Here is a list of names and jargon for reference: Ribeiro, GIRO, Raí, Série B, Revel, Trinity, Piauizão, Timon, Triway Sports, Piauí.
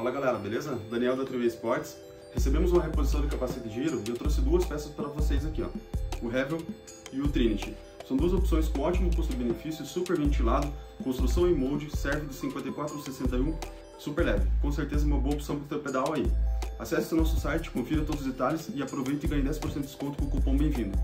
Fala galera, beleza? Daniel da Triway Sports. Recebemos uma reposição de capacete GIRO e eu trouxe duas peças para vocês aqui, ó. O Revel e o Trinity. São duas opções com ótimo custo-benefício, super ventilado, construção em molde, serve de 54 ou 61, super leve. Com certeza uma boa opção para o teu pedal aí. Acesse o nosso site, confira todos os detalhes e aproveite e ganhe 10% de desconto com o cupom BEM-vindo.